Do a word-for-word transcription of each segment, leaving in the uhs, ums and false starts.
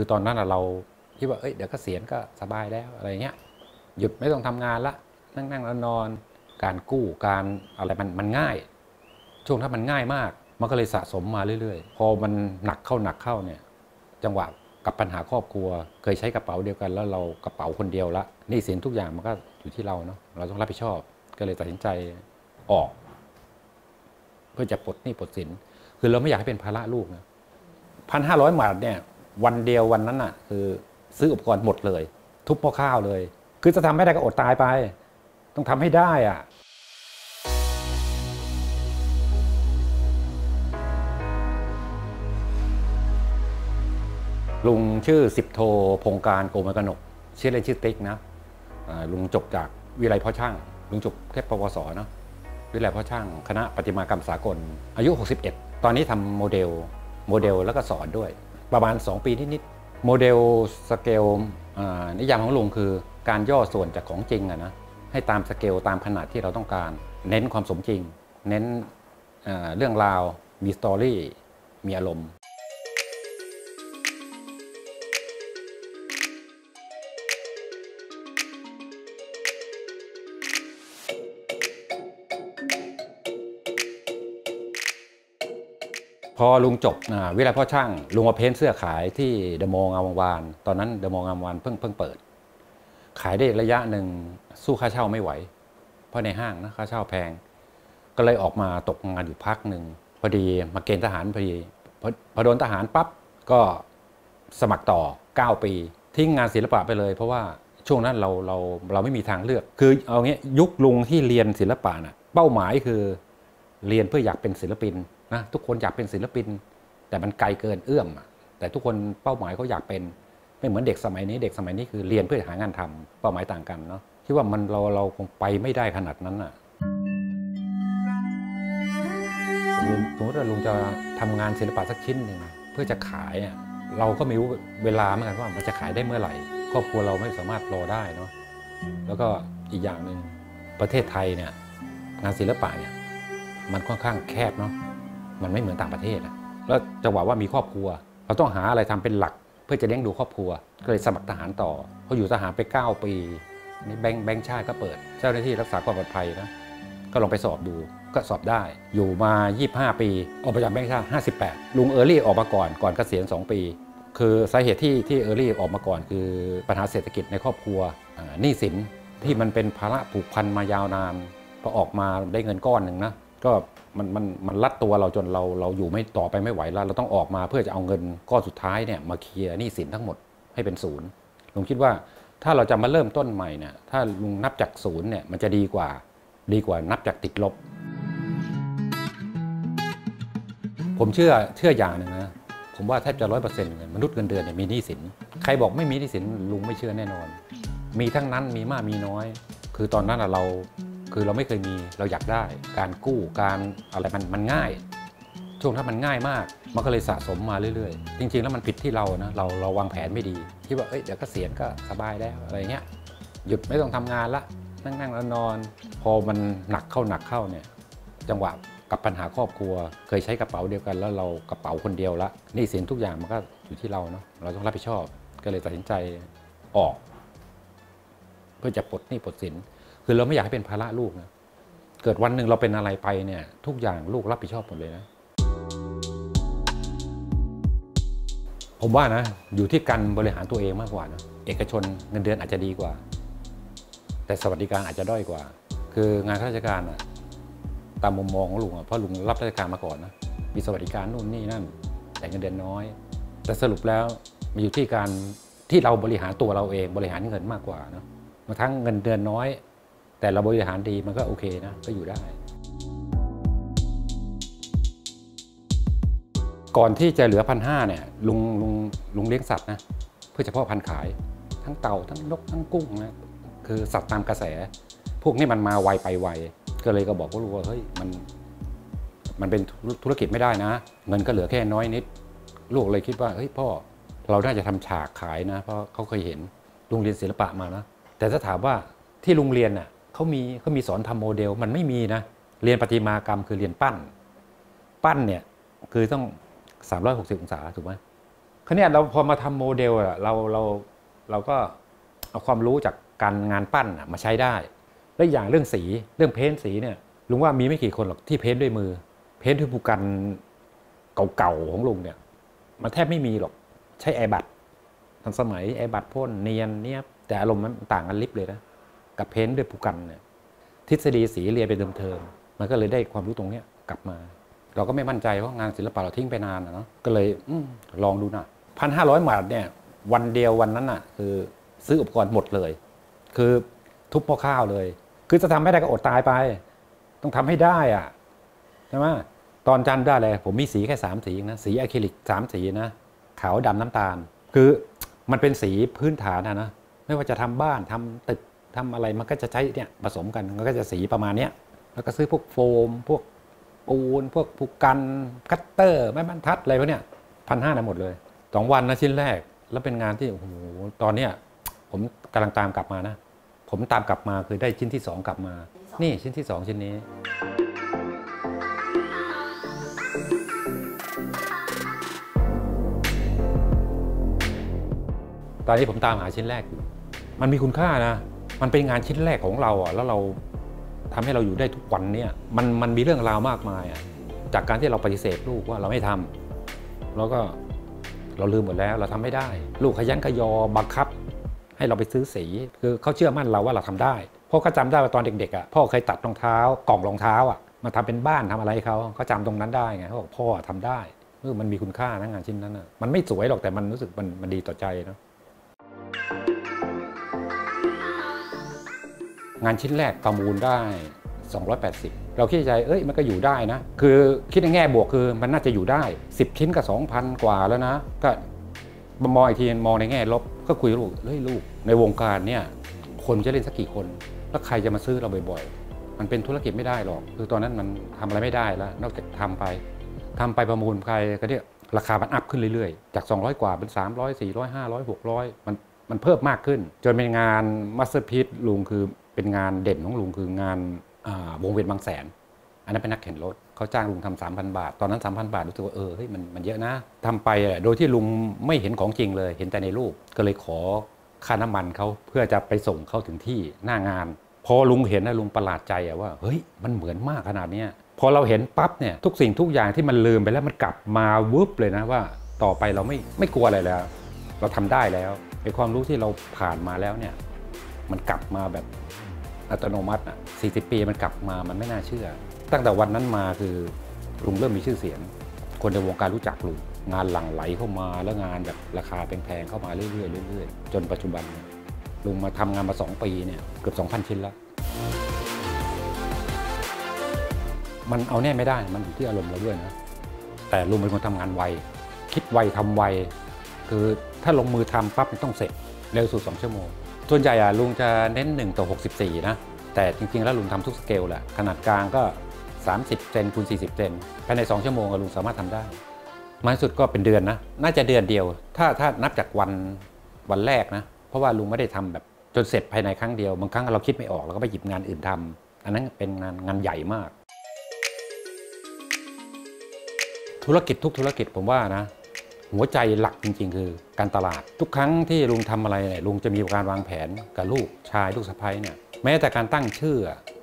คือตอนนั้นเราคิดว่าเอ้ยเดี๋ยวเกษียณก็สบายแล้วอะไรเงี้ยหยุดไม่ต้องทำงานละนั่งนั่งนอนนอนการกู้การอะไรมันมันง่ายช่วงถ้ามันง่ายมากมันก็เลยสะสมมาเรื่อยๆพอมันหนักเข้าหนักเข้าเนี่ยจังหวะกับปัญหาครอบครัวเคยใช้กระเป๋าเดียวกันแล้วเรากระเป๋าคนเดียวละหนี้สินทุกอย่างมันก็อยู่ที่เราเนาะเราต้องรับผิดชอบก็เลยตัดสินใจออกเพื่อจะปลดหนี้ปลดสินคือเราไม่อยากให้เป็นภาระลูกนะพันห้าร้อยบาทเนี่ยวันเดียววันนั้นน่ะคือซื้ออุปกรณ์หมดเลยทุบหม้อข้าวเลยคือจะทำไม่ได้ก็อดตายไปต้องทำให้ได้อ่ะลุงชื่อสิบโทพงการโกมกนกชื่อเล่นชื่อติ๊กนะลุงจบจากวิไลพ่อช่างลุงจบแค่ปวสนะวิไลพ่อช่างคณะประติมากรรมสากลอายุหกสิบเอ็ดตอนนี้ทำโมเดลโมเดลแล้วก็สอนด้วยประมาณสองปีนิดๆโมเดลสเกลนิยามของลุงคือการย่อส่วนจากของจริงอะนะให้ตามสเกลตามขนาดที่เราต้องการเน้นความสมจริงเน้นเรื่องราวมีสตอรี่มีอารมณ์พอลุงจบวิไลพ่อช่างลุงมาเพ้นเสื้อขายที่เดอะมอลล์งามวงวานตอนนั้นเดอะมอลล์งามวงวานเพิ่งเพิ่งเปิดขายได้ระยะหนึ่งสู้ค่าเช่าไม่ไหวเพราะในห้างนะค่าเช่าแพงก็เลยออกมาตกงานอยู่พักหนึ่งพอดีมาเกณฑ์ทหารพอดีพอโดนทหารปั๊บก็สมัครต่อเก้าปีทิ้งงานศิลปะไปเลยเพราะว่าช่วงนั้นเราเราเราไม่มีทางเลือกคือเอางี้ยุคลุงที่เรียนศิลปะน่ะเป้าหมายคือเรียนเพื่ออยากเป็นศิลปินนะทุกคนอยากเป็นศิลปินแต่มันไกลเกินเอื้อมแต่ทุกคนเป้าหมายเขาอยากเป็นไม่เหมือนเด็กสมัยนี้เด็กสมัยนี้คือเรียนเพื่อหางานทำเป้าหมายต่างกันเนาะคิดว่ามันเราเราคงไปไม่ได้ขนาดนั้นอ่ะสมมติว่าลุงจะทำงานศิลปะสักชิ้นหนึ่งเพื่อจะขายเราก็ไม่รู้เวลาเหมือนกันว่ามันจะขายได้เมื่อไหร่ครอบครัวเราไม่สามารถรอได้เนาะแล้วก็อีกอย่างหนึ่งประเทศไทยเนี่ยงานศิลปะเนี่ยมันค่อนข้างแคบเนาะมันไม่เหมือนต่างประเทศนะแล้วจังหวะว่ามีครอบครัวเราต้องหาอะไรทำเป็นหลักเพื่อจะเลี้ยงดูครอบครัวก็เลยสมัครทหารต่อเขาอยู่ทหารไปเก้าปีนี่แบงค์แบงค์ชาติก็เปิดเจ้าหน้าที่รักษาความปลอดภัยนะก็ลองไปสอบดูก็สอบได้อยู่มายี่สิบห้าปีออกมาจากแบงค์ชาติห้าสิบแปดลุงเออร์ลี่ออกมาก่อนก่อนเกษียณสองปีคือสาเหตุที่ที่เออร์ลี่ออกมาก่อนคือปัญหาเศรษฐกิจในครอบครัวหนี้สินที่มันเป็นภาระผูกพันมายาวนานพอออกมาได้เงินก้อนหนึ่งนะก็มันมันมันรัดตัวเราจนเราเราอยู่ไม่ต่อไปไม่ไหวแล้วเราต้องออกมาเพื่อจะเอาเงินก้อนสุดท้ายเนี่ยมาเคลียร์หนี้สินทั้งหมดให้เป็นศูนย์ลุงคิดว่าถ้าเราจะมาเริ่มต้นใหม่เนี่ยถ้าลุงนับจากศูนย์เนี่ยมันจะดีกว่าดีกว่านับจากติดลบผมเชื่อเชื่ออย่างหนึ่งนะผมว่าแทบจะร้อยเปอร์เซ็นต์มนุษย์เงินเดือนเนี่ยมีหนี้สินใครบอกไม่มีหนี้สินลุงไม่เชื่อแน่นอนมีทั้งนั้นมีมากมีน้อยคือตอนนั้นเราคือเราไม่เคยมีเราอยากได้การกู้การอะไรมันมันง่ายช่วงถ้ามันง่ายมากมันก็เลยสะสมมาเรื่อยๆจริงๆแล้วมันผิดที่เรานะเราเราวางแผนไม่ดีคิดว่าเอ้ยเดี๋ยวเกษียณก็สบายแล้วอะไรเงี้ยหยุดไม่ต้องทำงานละนั่งนั่งนอนพอมันหนักเข้าหนักเข้าเนี่ยจังหวะกับปัญหาครอบครัวเคยใช้กระเป๋าเดียวกันแล้วเรากระเป๋าคนเดียวละหนี้สินทุกอย่างมันก็อยู่ที่เราเนาะเราต้องรับผิดชอบก็เลยตัดสินใจออกเพื่อจะปลดหนี้ปลดสินคือเราไม่อยากให้เป็นภาระลูกนะเกิดวันหนึ่งเราเป็นอะไรไปเนี่ยทุกอย่างลูกรับผิดชอบหมดเลยนะผมว่านะอยู่ที่การบริหารตัวเองมากกว่านะเอกชนเงินเดือนอาจจะดีกว่าแต่สวัสดิการอาจจะด้อยกว่าคืองานข้าราชการอะตามมุมมองของลุงอะเพราะลุงรับราชการมาก่อนนะมีสวัสดิการนู่นนี่นั่นแต่เงินเดือนน้อยแต่สรุปแล้วมันอยู่ที่การที่เราบริหารตัวเราเองบริหารเงินมากกว่านะบางครั้งเงินเดือนน้อยแต่เราบริหารดีมันก็โอเคนะก็อยู่ได้ก่อนที่จะเหลือพันห้าเนี่ยลุงลุงลุงเลี้ยงสัตว์นะเพื่อเฉพาะพันขายทั้งเต่าทั้งนกทั้งกุ้งนะคือสัตว์ตามกระแสพวกนี้มันมาไวไปไวก็เลยก็บอกว่าลุงว่าเฮ้ยมันมันเป็นธุรกิจไม่ได้นะเงินก็เหลือแค่น้อยนิดลูกเลยคิดว่าเฮ้ยพ่อเราน่าจะทำฉากขายนะเพราะเขาเคยเห็นลุงเรียนศิลปะมานะแต่ถ้าถามว่าที่ลุงเรียนน่ะเขามีเขามีสอนทำโมเดลมันไม่มีนะเรียนประติมากรรมคือเรียนปั้นปั้นเนี่ยคือต้องสามร้อยหกสิบองศาถูกไหม คือเนี่ยเราพอมาทำโมเดลอะเราเราเราก็เอาความรู้จากการงานปั้นมาใช้ได้และอย่างเรื่องสีเรื่องเพ้นสีเนี่ยลุงว่ามีไม่กี่คนหรอกที่เพ้นด้วยมือเพ้นด้วยภูกันเก่าๆของลุงเนี่ยมันแทบไม่มีหรอกใช้ไอบัตทันสมัยไอบัตพ่นเนียนเนี้ยแต่อารมณ์มันต่างกันลิบเลยนะกับเพ้นด้วยภูกันเนี่ยทฤษฎีสีเรียนไปเดิมเทอมมันก็เลยได้ความรู้ตรงเนี้ยกลับมาเราก็ไม่มั่นใจเพราะงานศิลปะเราทิ้งไปนานนะเนาะก็เลยลองดูนะพันห้าร้อยบาทเนี่ยวันเดียววันนั้นน่ะคือซื้ออุปกรณ์หมดเลยคือทุบพ่อข้าวเลยคือจะทำไม่ได้ก็อดตายไปต้องทำให้ได้อ่ะใช่ไหมตอนจำได้เลยผมมีสีแค่สามสีนะสีอะคริลิกสามสีนะขาวดำน้ำตาลคือมันเป็นสีพื้นฐานนะนะไม่ว่าจะทำบ้านทำตึกทำอะไรมันก็จะใช้เนี่ยผสมกันมันก็จะสีประมาณเนี้ยแล้วก็ซื้อพวกโฟมพวกปูนพวกผูกกันคัตเตอร์ไม้บรรทัดอะไรพวกเนี้ยพันห้าหมดเลยสองวันนะชิ้นแรกแล้วเป็นงานที่โอ้โหตอนเนี้ยผมกำลังตามกลับมานะผมตามกลับมาคือได้ชิ้นที่สองกลับมานี่ชิ้นที่สองชิ้นนี้ตอนนี้ผมตามหาชิ้นแรกอยู่มันมีคุณค่านะมันเป็นงานชิ้นแรกของเราอ่ะแล้วเราทำให้เราอยู่ได้ทุกวันเนี่ยมันมันมีเรื่องราวมากมายอ่ะจากการที่เราปฏิเสธลูกว่าเราไม่ทำแล้วก็เราลืมหมดแล้วเราทำไม่ได้ลูกขยันขยอบังคับให้เราไปซื้อสีคือเขาเชื่อมั่นเราว่าเราทำได้พ่อก็จำได้ว่าตอนเด็กๆอ่ะพ่อเคยตัดรองเท้ากล่องรองเท้าอ่ะมาทำเป็นบ้านทำอะไรเขาเขาจำตรงนั้นได้ไงเขาบอกพ่อทำได้เออมันมีคุณค่านะงานชิ้นนั้นอ่ะมันไม่สวยหรอกแต่มันรู้สึกมันมันดีต่อใจเนาะงานชิ้นแรกประมูลได้สองร้อยแปดสิบเราคิดใจเอ้ยมันก็อยู่ได้นะคือคิดในแง่บวกคือมันน่าจะอยู่ได้สิบชิ้นกับ สองพัน กว่าแล้วนะก็มองอีกทีมองในแง่ลบก็คุยลูกเฮ้ยลูกในวงการเนี่ยคนจะเล่นสักกี่คนแล้วใครจะมาซื้อเราบ่อยๆมันเป็นธุรกิจไม่ได้หรอกคือตอนนั้นมันทำอะไรไม่ได้แล้วนอกจากทำไปทำไปประมูลใครก็เนี่ยราคามันอัพขึ้นเรื่อยๆจากสองร้อยกว่าเป็นสามร้อย สี่ร้อย ห้าร้อย หกร้อยมันมันเพิ่มมากขึ้นจนเป็นงานมาสเตอร์พีซลุงคือเป็นงานเด่นของลุงคืองานวงเวียนบางแสนอันนั้นเป็นนักเข็นรถเขาจ้างลุงทำสามพันบาทตอนนั้น สามพัน บาทรู้สึกว่าเออเฮ้ยมันมันเยอะนะทำไปโดยที่ลุงไม่เห็นของจริงเลยเห็นแต่ในรูปก็เลยขอค่าน้ำมันเขาเพื่อจะไปส่งเขาถึงที่หน้างานพอลุงเห็นนะลุงประหลาดใจอะว่าเฮ้ยมันเหมือนมากขนาดเนี้ยพอเราเห็นปั๊บเนี่ยทุกสิ่งทุกอย่างที่มันลืมไปแล้วมันกลับมาวุบเลยนะว่าต่อไปเราไม่ไม่กลัวอะไรแล้วเราทำได้แล้วไอ้ความรู้ที่เราผ่านมาแล้วเนี่ยมันกลับมาแบบอัตโนมัติอ่ะสี่สิบปีมันกลับมามันไม่น่าเชื่อตั้งแต่วันนั้นมาคือลุงเริ่มมีชื่อเสียงคนในวงการรู้จักลุงงานหลั่งไหลเข้ามาแล้วงานแบบราคาแพงๆเข้ามาเรื่อยๆเรื่อยๆจนปัจจุบันลุงมาทำงานมาสองปีเนี่ยเกือบ สองพัน ชิ้นแล้วมันเอาแน่ไม่ได้มันอยู่ที่อารมณ์เราด้วยนะแต่ลุงเป็นคนทำงานไวคิดไวทำไวคือถ้าลงมือทำปั๊บมันต้องเสร็จเร็วสุดสองชั่วโมงส่วนใหญ่อะลุงจะเน้นหนึ่งต่อหกสิบสี่นะแต่จริงๆแล้วลุงทำทุกสเกลแหละขนาดกลางก็สามสิบเซนคูณสี่สิบเซนภายในสองชั่วโมงลุงสามารถทำได้มากสุดก็เป็นเดือนนะน่าจะเดือนเดียวถ้าถ้านับจากวันวันแรกนะเพราะว่าลุงไม่ได้ทำแบบจนเสร็จภายในครั้งเดียวบางครั้งเราคิดไม่ออกเราก็ไปหยิบงานอื่นทำอันนั้นเป็นงานงานใหญ่มากธุรกิจทุกธุรกิจผมว่านะหัวใจหลักจริงๆคือการตลาดทุกครั้งที่ลุงทำอะไรเนี่ยลุงจะมีการวางแผนกับลูกชายลูกสะใภ้เนี่ยแม้แต่การตั้งชื่อ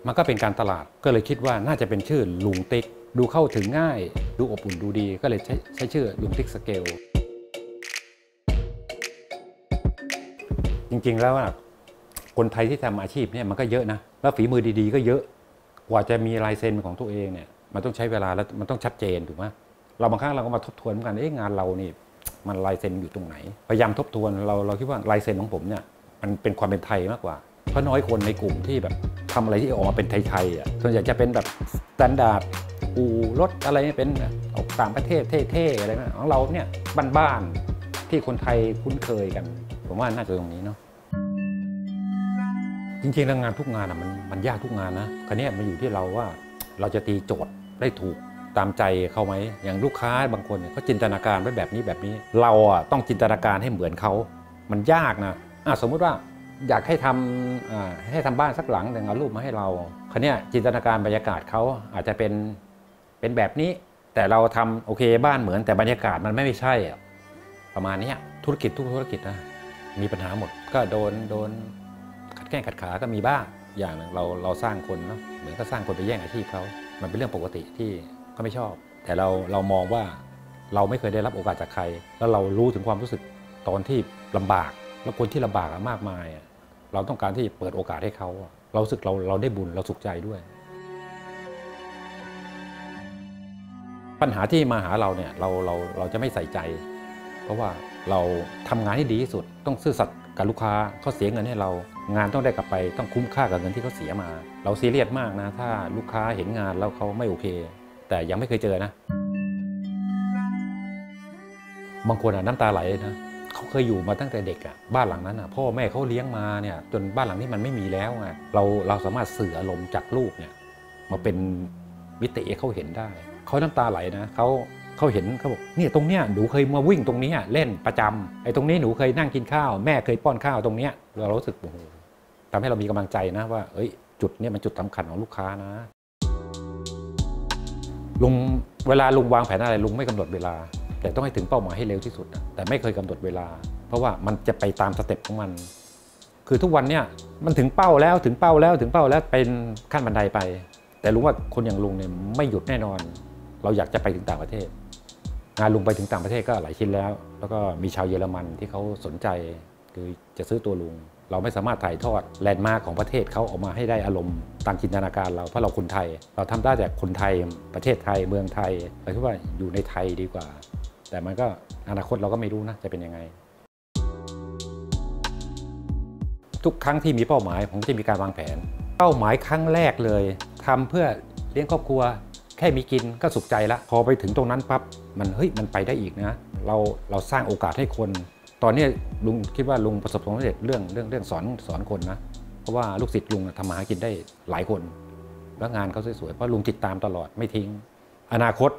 มันก็เป็นการตลาดก็เลยคิดว่าน่าจะเป็นชื่อลุงติ๊กดูเข้าถึงง่ายดูอบอุ่นดูดีก็เลยใช้ใช้ชื่อลุงติ๊กสเกลจริงๆแล้วคนไทยที่ทำอาชีพเนี่ยมันก็เยอะนะแล้วฝีมือดีๆก็เยอะกว่าจะมีลายเซ็นของตัวเองเนี่ยมันต้องใช้เวลาแล้วมันต้องชัดเจนถูกไหมเราบางครั้งเราก็มาทบทวนเหมือนกันเอ๊ะงานเรานี่มันลายเซ็นอยู่ตรงไหนพยายามทบทวนเราเราคิดว่าลายเซ็นของผมเนี่ยมันเป็นความเป็นไทยมากกว่าเพราะน้อยคนในกลุ่มที่แบบทำอะไรที่ออกมาเป็นไทยๆอ่ะส่วนใหญ่จะเป็นแบบสแตนดาร์ดอู่รถอะไรเป็นออกต่างประเทศเท่ๆอะไรนะของเราเนี่ยบ้านๆที่คนไทยคุ้นเคยกันผมว่าน่าจะตรงนี้เนาะจริงๆแล้วงานทุกงานอ่ะมันมันยากทุกงานนะคราวนี้มันอยู่ที่เราว่าเราจะตีโจทย์ได้ถูกตามใจเขาไหมอย่างลูกค้าบางคนเขาจินตนาการไว้แบบนี้แบบนี้เราอ่ะต้องจินตนาการให้เหมือนเขามันยากนะอ่ะสมมุติว่าอยากให้ทำให้ทำบ้านสักหลังแต่เอารูปมาให้เราคันนี้จินตนาการบรรยากาศเขาอาจจะเป็นเป็นแบบนี้แต่เราทำโอเคบ้านเหมือนแต่บรรยากาศมันไม่ใช่ ประมาณนี้ธุรกิจทุกธุรกิจนะมีปัญหาหมดก็โดนโดนขัดแข้งขัดขาก็มีบ้างอย่างนึงเราเราสร้างคนเนาะเหมือนก็สร้างคนไปแย่งอาชีพเขามันเป็นเรื่องปกติที่ก็ไม่ชอบแต่เราเรามองว่าเราไม่เคยได้รับโอกาสจากใครแล้วเรารู้ถึงความรู้สึกตอนที่ลำบากแล้วคนที่ลำบากมากมายเราต้องการที่เปิดโอกาสให้เขาเราสึกเราเราได้บุญเราสุขใจด้วยปัญหาที่มาหาเราเนี่ยเราเราเราจะไม่ใส่ใจเพราะว่าเราทำงานให้ดีที่สุดต้องซื่อสัตย์กับลูกค้าเขาเสียเงินให้เรางานต้องได้กลับไปต้องคุ้มค่ากับเงินที่เขาเสียมาเราซีเรียสมากนะถ้าลูกค้าเห็นงานแล้วเขาไม่โอเคแต่ยังไม่เคยเจอนะบางคนอ่ะน้ำตาไหลนะเขาเคยอยู่มาตั้งแต่เด็กอ่ะบ้านหลังนั้นอ่ะพ่อแม่เขาเลี้ยงมาเนี่ยจนบ้านหลังนี้มันไม่มีแล้วไงเราเราสามารถสื่ออารมณ์จากลูกเนี่ยมาเป็นมิติเขาเห็นได้เขาน้ำตาไหลนะเขาเขาเห็นเขาบอกเนี่ยตรงเนี้ยหนูเคยมาวิ่งตรงนี้เล่นประจำไอ้ตรงนี้หนูเคยนั่งกินข้าวแม่เคยป้อนข้าวตรงเนี้ยเรารู้สึกโอ้โหทำให้เรามีกำลังใจนะว่าเอ้ยจุดเนี้ยมันจุดสำคัญของลูกค้านะลุงเวลาลุงวางแผนอะไรลุงไม่กำหนดเวลาแต่ต้องให้ถึงเป้าหมายให้เร็วที่สุดแต่ไม่เคยกำหนดเวลาเพราะว่ามันจะไปตามสเต็ปของมันคือทุกวันเนี้ยมันถึงเป้าแล้วถึงเป้าแล้วถึงเป้าแล้วเป็นขั้นบันไดไปแต่ลุงว่าคนอย่างลุงเนี่ยไม่หยุดแน่นอนเราอยากจะไปถึงต่างประเทศงานลุงไปถึงต่างประเทศก็หลายชิ้นแล้วแล้วก็มีชาวเยอรมันที่เขาสนใจคือจะซื้อตัวลุงเราไม่สามารถถ่ายทอดแลนด์มาร์คของประเทศเขาออกมาให้ได้อารมณ์ตามจินตนาการเราเพราะเราคนไทยเราทำได้แต่คนไทยประเทศไทยเมืองไทยเราคิดว่าอยู่ในไทยดีกว่าแต่มันก็อนาคตเราก็ไม่รู้นะจะเป็นยังไงทุกครั้งที่มีเป้าหมายผมจะมีการวางแผนเป้าหมายครั้งแรกเลยทำเพื่อเลี้ยงครอบครัวแค่มีกินก็สุขใจละพอไปถึงตรงนั้นปั๊บมันเฮ้ยมันไปได้อีกนะเราเราสร้างโอกาสให้คนตอนนี้ลุงคิดว่าลุงประสบความสำเร็จเรื่องเรื่องเรื่องสอนสอนคนนะเพราะว่าลูกศิษย์ลุงทำมาหากินได้หลายคนแล้วงานเขาสวยๆเพราะลุงติดตามตลอดไม่ทิ้งอนาคต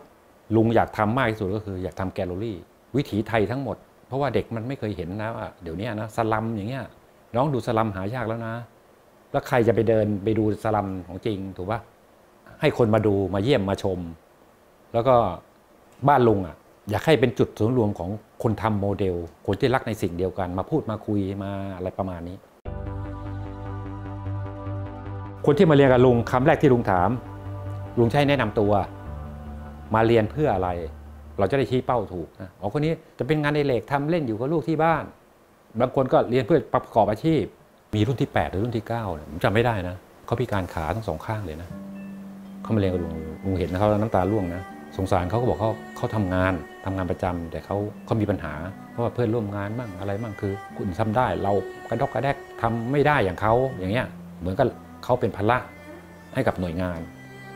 ลุงอยากทำมากที่สุดก็คืออยากทำแกลเลอรี่วิถีไทยทั้งหมดเพราะว่าเด็กมันไม่เคยเห็นนะว่าเดี๋ยวนี้นะสลัมอย่างเงี้ยน้องดูสลัมหายากแล้วนะแล้วใครจะไปเดินไปดูสลัมของจริงถูกปะให้คนมาดูมาเยี่ยมมาชมแล้วก็บ้านลุงอ่ะอยากให้เป็นจุดศูนย์รวมของคนทำโมเดลคนที่รักในสิ่งเดียวกันมาพูดมาคุยมาอะไรประมาณนี้คนที่มาเรียนกับลุงคำแรกที่ลุงถามลุงใช้แนะนำตัวมาเรียนเพื่ออะไรเราจะได้ชี้เป้าถูกนะอ๋อคนนี้จะเป็นงานในเหล็กทำเล่นอยู่กับลูกที่บ้านบางคนก็เรียนเพื่อประกอบอาชีพมีรุ่นที่แปดหรือรุ่นที่เก้าผมจำไม่ได้นะเขาพิการขาทั้งสองข้างเลยนะเขามาเรียนกับลุงลุงเห็นเขาแล้วน้ำตาร่วงนะสงสารเขาก็บอกเขาเขาทำงานทำงานประจำแต่เขาเขามีปัญหาเพราะว่าเพื่อนร่วมงานบ้างอะไรบ้างคือคุณทำได้เรากระดกกระแดกทำไม่ได้อย่างเขาอย่างเงี้ยเหมือนกับเขาเป็นภาระให้กับหน่วยงาน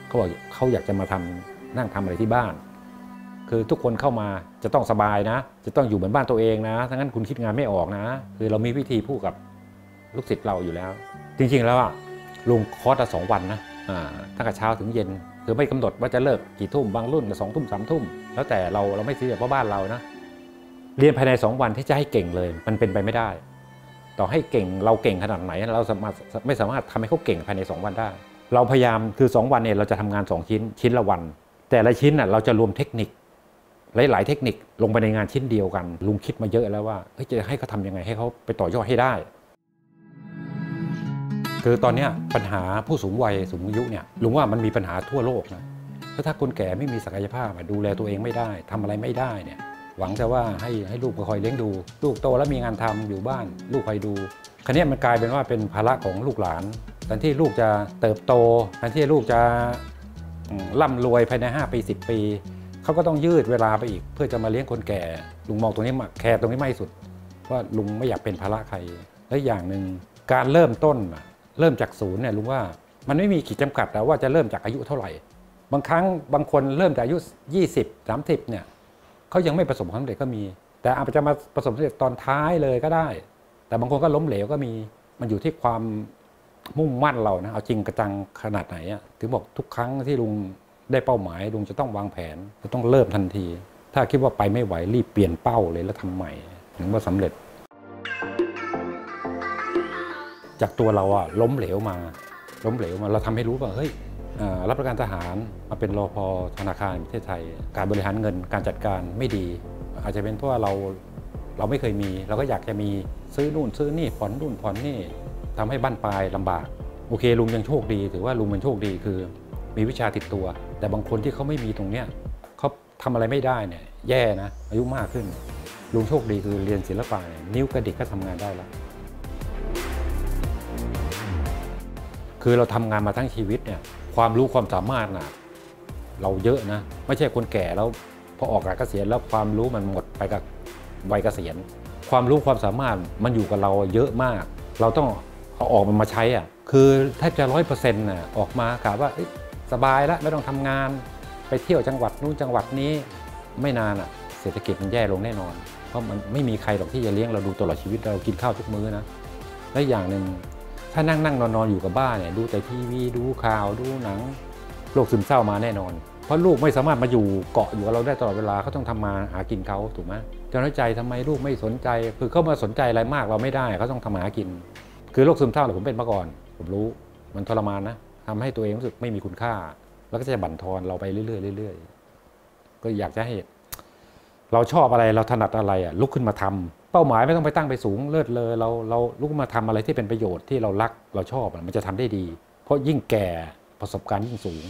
เขาบอกเขาอยากจะมาทำนั่งทำอะไรที่บ้านคือทุกคนเข้ามาจะต้องสบายนะจะต้องอยู่เหมือนบ้านตัวเองนะถ้างั้นคุณคิดงานไม่ออกนะคือเรามีวิธีพูดกับลูกศิษย์เราอยู่แล้วจริงๆแล้วอะลุงคอร์สละสองวันนะตั้งแต่เช้าถึงเย็นคือไม่กำหนดว่าจะเลิกกี่ทุ่มบางรุ่นสองทุ่มสามทุ่มแล้วแต่เราเราไม่ซีเรียสเพราะบ้านเรานะเรียนภายในสองวันที่จะให้เก่งเลยมันเป็นไปไม่ได้ต่อให้เก่งเราเก่งขนาดไหนเราสามารถไม่สามารถทำให้เขาเก่งภายในสองวันได้เราพยายามคือสองวันเนี่ยเราจะทำงานสองชิ้นชิ้นละวันแต่ละชิ้นน่ะเราจะรวมเทคนิคหลายๆเทคนิคลงไปในงานชิ้นเดียวกันลุงคิดมาเยอะแล้วว่าจะให้เขาทำยังไงให้เขาไปต่อยอดให้ได้คือตอนนี้ปัญหาผู้สูงวัยสูงอายุเนี่ยลุงว่ามันมีปัญหาทั่วโลกนะถ้าคนแก่ไม่มีศักยภาพดูแลตัวเองไม่ได้ทำอะไรไม่ได้เนี่ยหวังแต่ว่าให้ให้ลูกคอยเลี้ยงดูลูกโตแล้วมีงานทำอยู่บ้านลูกคอยดูคราวนี้มันกลายเป็นว่าเป็นภาระของลูกหลานแทนที่ลูกจะเติบโตแทนที่ลูกจะร่ำรวยภายในห้าปีสิบปีเขาก็ต้องยืดเวลาไปอีกเพื่อจะมาเลี้ยงคนแก่ลุงมองตรงนี้มากแคร์ตรงนี้ไม่สุดว่าลุงไม่อยากเป็นภาระใครและอย่างหนึ่งการเริ่มต้นเริ่มจากศูนย์เนี่ยลุงว่ามันไม่มีขีดจำกัดแล้วว่าจะเริ่มจากอายุเท่าไหร่บางครั้งบางคนเริ่มจากอายุยี่สิบ สามสิบเนี่ยเขายังไม่ประสบความสำเร็จก็มีแต่อาจจะมาประสบความสำเร็จตอนท้ายเลยก็ได้แต่บางคนก็ล้มเหลวก็มีมันอยู่ที่ความมุ่งมั่นเรานะเอาจริงกระจังขนาดไหนอ่ะถึงบอกทุกครั้งที่ลุงได้เป้าหมายลุงจะต้องวางแผนจะต้องเริ่มทันทีถ้าคิดว่าไปไม่ไหวรีบเปลี่ยนเป้าเลยแล้วทำใหม่ถึงว่าสำเร็จจากตัวเราอะล้มเหลวมาล้มเหลวมาเราทำให้รู้ว่าเฮ้ยรับราชการทหารมาเป็นรปภธนาคารประเทศไทยการบริหารเงินการจัดการไม่ดีอาจจะเป็นเพราะว่าเรา เราไม่เคยมีเราก็อยากจะมีซื้อนู่นซื้อนี่ผ่อนนู่นผ่อนนี่ทำให้บั้นปลายลำบากโอเคลุงยังโชคดีถือว่าลุงมันโชคดีคือมีวิชาติดตัวแต่บางคนที่เขาไม่มีตรงเนี้ยเขาทำอะไรไม่ได้เนี่ยแย่นะอายุมากขึ้นลุงโชคดีคือเรียนศิลปะเนี่ยนิ้วกระดิกก็ทำงานได้ละคือเราทำงานมาทั้งชีวิตเนี่ยความรู้ความสามารถน่ะเราเยอะนะไม่ใช่คนแก่แล้วพอออกจากเกษียณแล้วความรู้มันหมดไปกับวัยเกษียณความรู้ความสามารถมันอยู่กับเราเยอะมากเราต้องเอาออกมันมาใช้อ่ะคือแทบจะร้อยเปอร์เซ็นต์น่ะออกมากะว่าสบายแล้วไม่ต้องทำงานไปเที่ยวจังหวัดนู้นจังหวัดนี้ไม่นานอ่ะเศรษฐกิจมันแย่ลงแน่นอนเพราะมันไม่มีใครหรอกที่จะเลี้ยงเราดูตลอดชีวิตเรากินข้าวทุกมื้อนะและอย่างหนึ่งถ้านั่งนั่งนอนนอนอยู่กับบ้านเนี่ยดูแต่ทีวีดูข่าวดูหนังโรคซึมเศร้ามาแน่นอนเพราะลูกไม่สามารถมาอยู่เกาะอยู่กับเราได้ตลอดเวลาเขาต้องทำมาหากินเขาถูกไหมจะน้อยใจทำไมลูกไม่สนใจคือเขามาสนใจอะไรมากเราไม่ได้เขาต้องทำมาหากินคือโรคซึมเศร้าเนี่ยผมเป็นมาก่อนผมรู้มันทรมานนะทำให้ตัวเองรู้สึกไม่มีคุณค่าแล้วก็จะบั่นทอนเราไปเรื่อยๆเรื่อยๆก็อยากจะให้เราชอบอะไรเราถนัดอะไรอ่ะลุกขึ้นมาทำเป้าหมายไม่ต้องไปตั้งไปสูงเลิศเลยเราเราลุกมาทำอะไรที่เป็นประโยชน์ที่เรารักเราชอบมันจะทำได้ดีเพราะยิ่งแก่ประสบการณ์ยิ่งสูง